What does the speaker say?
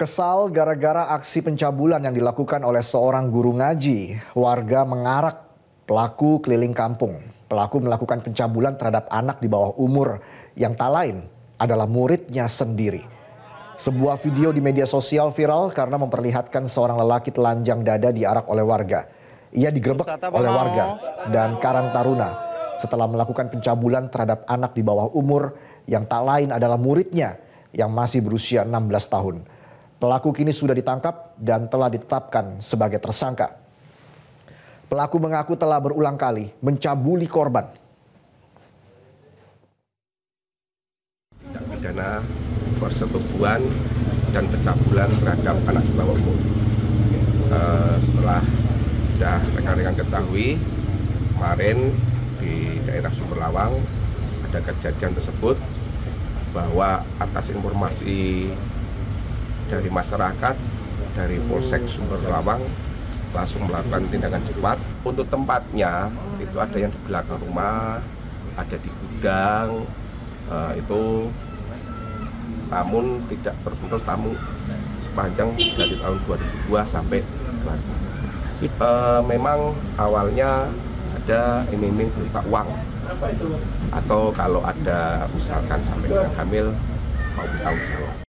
Kesal gara-gara aksi pencabulan yang dilakukan oleh seorang guru ngaji, warga mengarak pelaku keliling kampung. Pelaku melakukan pencabulan terhadap anak di bawah umur yang tak lain adalah muridnya sendiri. Sebuah video di media sosial viral karena memperlihatkan seorang lelaki telanjang dada diarak oleh warga. Ia digerebek oleh warga dan karang taruna setelah melakukan pencabulan terhadap anak di bawah umur yang tak lain adalah muridnya yang masih berusia 16 tahun. Pelaku kini sudah ditangkap dan telah ditetapkan sebagai tersangka. Pelaku mengaku telah berulang kali mencabuli korban. Tindak pidana persetubuhan dan pencabulan terhadap anak di bawah umur. Setelah sudah rekan-rekan ketahui, kemarin di daerah Sumberlawang ada kejadian tersebut, bahwa atas informasi dari masyarakat, dari Polsek Sumberlawang langsung melakukan tindakan cepat. Untuk tempatnya itu ada yang di belakang rumah, ada di gudang, itu namun tidak berbentuk tamu sepanjang dari tahun 2002 sampai 2000. Memang awalnya ada iming-iming berupa uang, atau kalau ada misalkan sampai yang hamil mau bertanggung jawab.